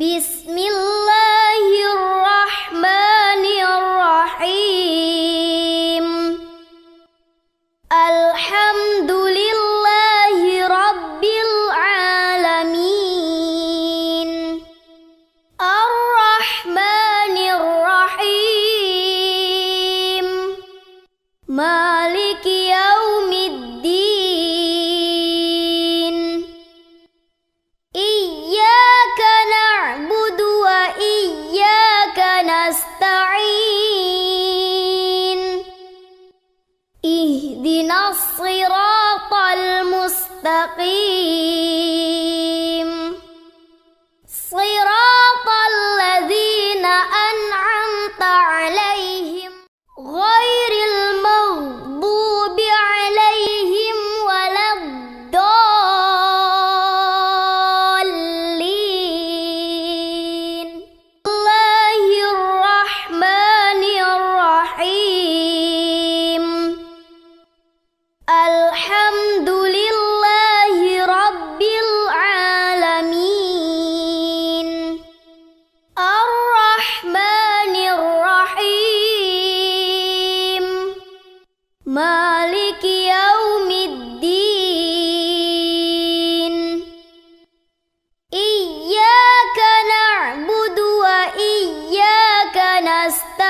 بسم الله الرحمن الرحيم الحمد لله رب العالمين الرحمن الرحيم مالك يوم الدين إياك نعبد وإياك نستعين اهدنا الصراط المستقيم صراط الذين أنعمت عليهم غير المغضوب عليهم ولا الضالين. بسم الله الرحمن الرحيم الحمد لله رب العالمين الرحمن الرحيم مالك يوم الدين إياك نعبد وإياك نستعين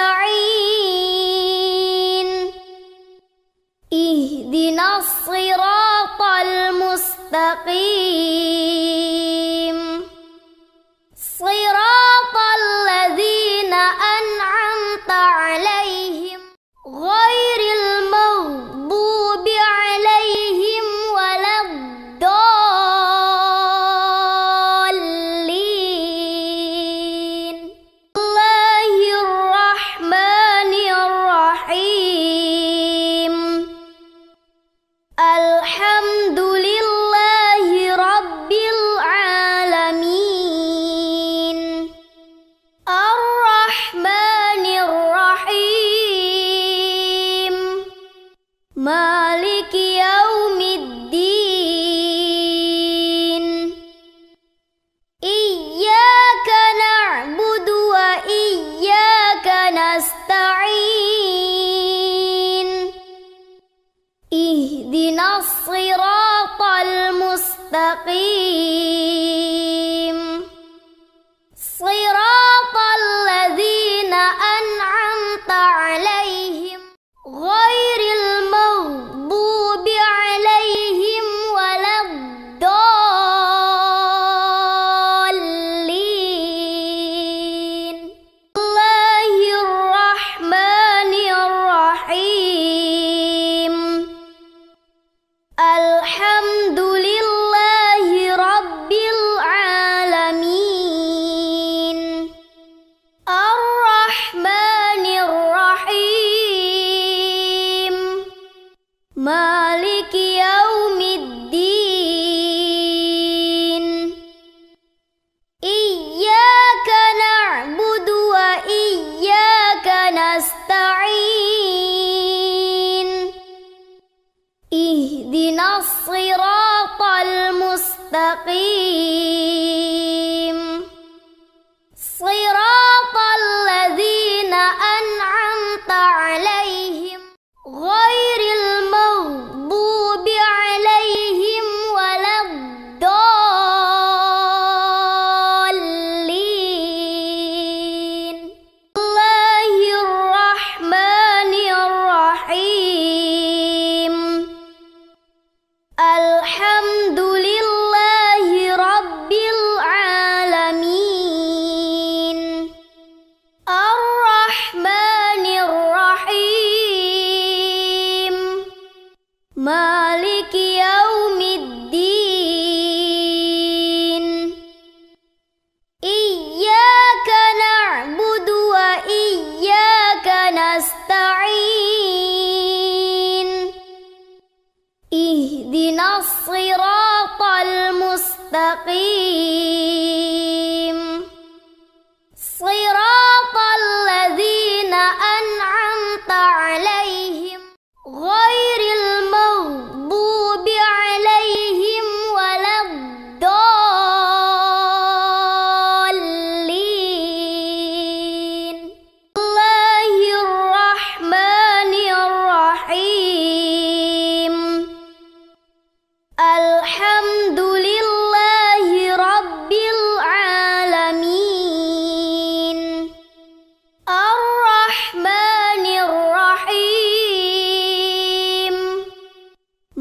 اهدنا الصراط المستقيم صراط الذين أنعمت عليهم غير المغضوب عليهم ولا الضالين. بسم الله الرحمن الرحيم الحمد لله رب العالمين الرحمن الرحيم مالك يوم الدين إياك نعبد وإياك نستعين اهدنا الصراط المستقيم صراط الذين أنعمت عليهم غير المغضوب عليهم ولا الضالين. بسم الله الرحمن الرحيم الحمد لله رب العالمين الرحمن الرحيم مالك يوم الدين إياك نعبد وإياك نستعين اهدنا الصراط المستقيم صراط الذين أنعمت عليهم غير المغضوب عليهم ولا الضالين. بسم الله الرحمن الرحيم الحمد لله رب العالمين الرحمن الرحيم مالك يوم الدين إياك نعبد وإياك نستعين اهدنا الصراط المستقيم صراط الذين أنعمت عليهم غير المغضوب عليهم ولا الضالين.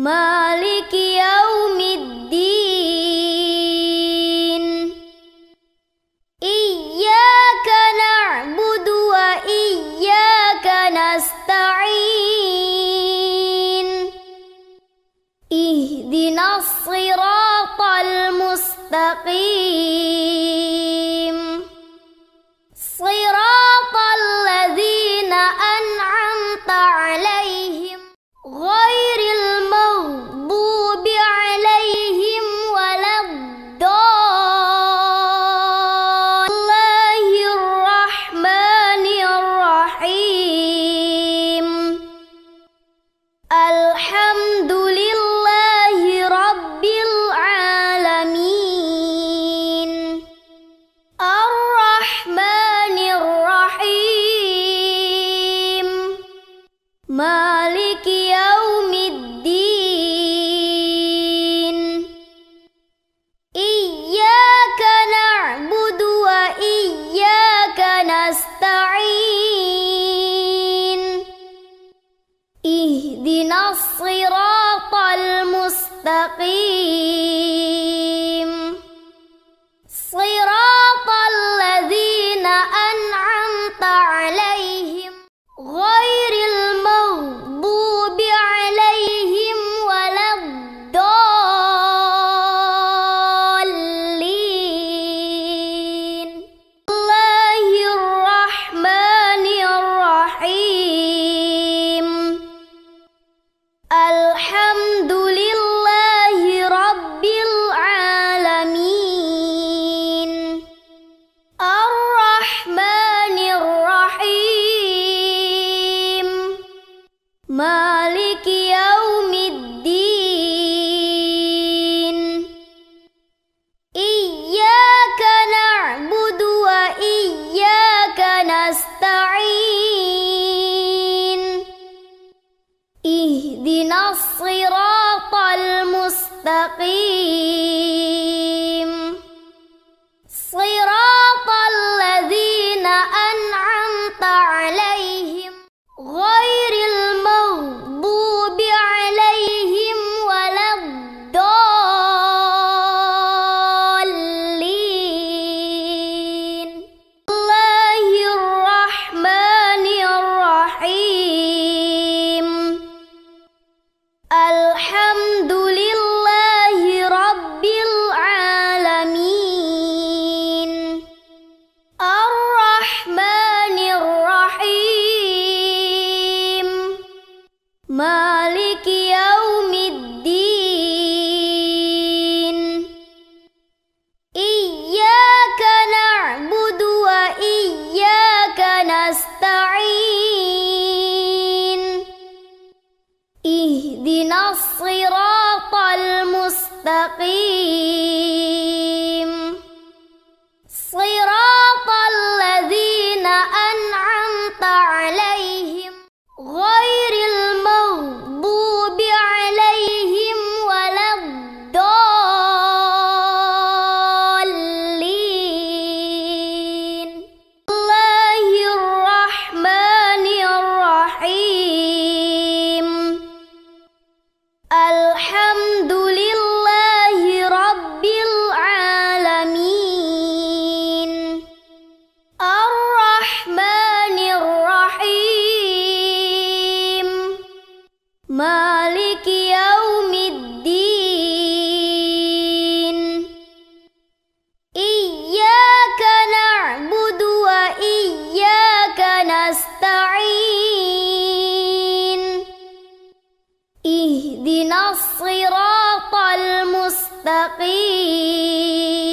مالك يوم الدين إياك نعبد وإياك نستعين اهدنا الصراط المستقيم صراط الذين أنعمت عليهم غير المغضوب عليهم ولا الضالين. الله الرحمن الرحيم الحمد لله رب العالمين الرحمن الرحيم مالك يوم الدين إياك نعبد وإياك نستعين اهدنا الصراط المستقيم صراط الذين أنعمت عليهم غير المغضوب عليهم ولا الضالين. الله الرحمن الرحيم الحمد لله رب العالمين الرحمن الرحيم مالك يوم الدين إياك نعبد وإياك نستعين اهدنا الصراط المستقيم صراط الذين أنعمت عليهم غير المغضوب عليهم ولا الضالين. الله الرحمن الرحيم الحمد لله رب العالمين الرحمن الرحيم مالك يوم الدين إياك نعبد وإياك نستعين اهدنا الصراط المستقيم صراط الذين أنعمت عليهم غير المغضوب عليهم ولا الضالين. الله الرحمن الرحيم الحمد لله رب العالمين الرحمن الرحيم مالك يوم الدين إياك نعبد وإياك نستعين اهدنا الصراط المستقيم